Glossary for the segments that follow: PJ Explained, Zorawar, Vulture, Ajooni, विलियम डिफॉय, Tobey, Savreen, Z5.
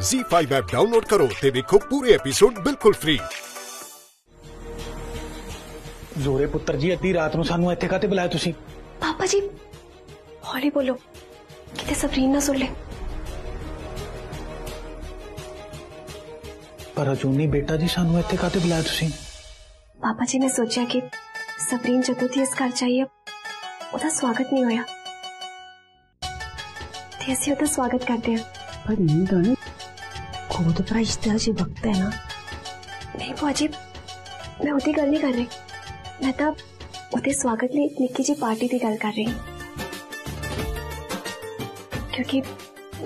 Z5 app download करो ते देखो पूरे एपिसोड बिल्कुल फ्री। जोरे पुत्र जी, अद्धी रात ਨੂੰ ਸਾਨੂੰ ਇੱਥੇ ਕਾਤੇ ਬੁਲਾਇਆ ਤੁਸੀਂ? ਪਾਪਾ ਜੀ ਹੌਲੀ ਬੋਲੋ, ਕਿਤੇ ਸਵਰੀਨ ਨਾ ਸੁਣ ਲੈ। ਪਰ ਅਜੂਨੀ ਬੇਟਾ ਜੀ, ਸਾਨੂੰ ਇੱਥੇ ਕਾਤੇ ਬੁਲਾਇਆ ਤੁਸੀਂ? ਪਾਪਾ ਜੀ ਨੇ ਸੋਚਿਆ ਕਿ ਸਵਰੀਨ ਜਦੋਂ ਦੀ ਇਸ ਘਰ ਚਾਹੀਏ ਉਹਦਾ ਸਵਾਗਤ ਨਹੀਂ ਹੋਇਆ, ਤੇ ਅਸੀਂ ਉਹਦਾ ਸਵਾਗਤ ਕਰਦੇ ਹਾਂ। पर नहीं गाने खुद पर इश्तेहार से भक्त है ना। नहीं पाजी, मैं उतनी गल नहीं कर रही, मैं तब उतने स्वागत लिए निक्की जी पार्टी की गल कर रही, क्योंकि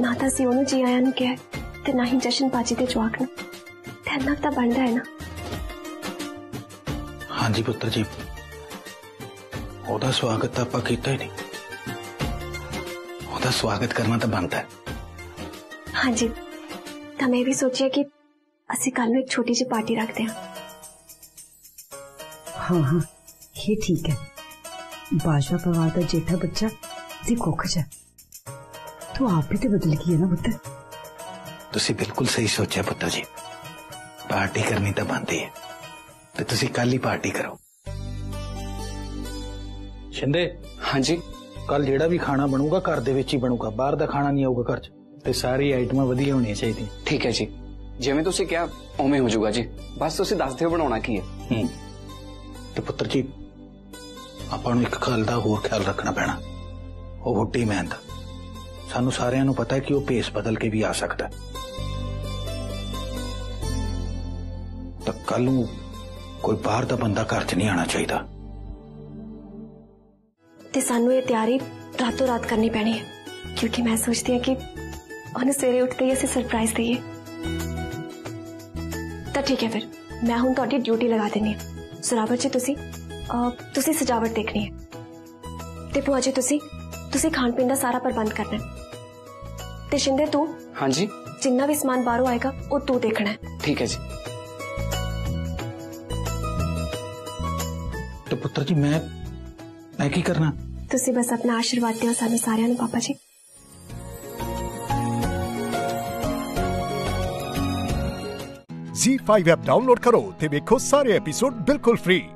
ना तो सिओनू जी आया ने कहा ते ना ही जशन पाजी के जवाक ने तेना तो बनता है ना। हाँ जी पुत्र जी, ओदा स्वागत आप कीता ही नहीं, ओदा स्वागत करना तो बनता है। हाँ जी, तो मैं भी सोचिया कि असी कल में एक छोटी जी पार्टी रखते हैं। हाँ हाँ, ये ठीक है। बाजवा परिवार का जेठा बच्चा जी कोखज है, तो आप भी तो बदल गई है ना पुत्र। तुसी बिल्कुल सही सोचा पुत्र जी, पार्टी करनी तो बनती है, तो तुसी कल ही पार्टी करो। शिंदे। हाँ जी। कल जेड़ा भी खाना बनूगा घर दे विच ही बनूगा, बाहर का खाना नहीं आऊगा घर च, ते सारी आइटम वधिया होनी चाहिए। ठीक है जी, जिवें तुसी क्या ओवें हो जाऊगा जी, बस तुसी दस दिओ बनाउणा की है। ते पुत्र जी, आपां नूं इक गल दा होर ख्याल रखना पैना, ओह हुड्डी मैन दा सानू सारिआं नूं पता है कि ओह भेस बदल के भी आ सकदा है, तां कल नूं कोई बाहर दा बंदा घर च नहीं आना चाहीदा, ते सानू ये तैयारी रातों रात करनी पैनी है, क्योंकि मैं सोचती हूं कि और सवेरे उठते ही ऐसे सरप्राइज दीए। तो ठीक है फिर, मैं हूँ थोड़ी ड्यूटी लगा देनी है। सुरावर जी तुसी सजावट देखनी है, ते भूआ जी तुसी खान पीन का सारा प्रबंध करना है, ते शिंदे तू। हाँ जी। जिन्ना भी समान बाहरों आएगा वो तू देखना है। ठीक है जी। तो पुत्र जी मैं की करना? तुसी बस अपना आशीर्वाद दिओ सानू सारिआं नूं पापा जी। Z5 ऐप डाउनलोड करो ते देखो सारे एपिसोड बिल्कुल फ्री।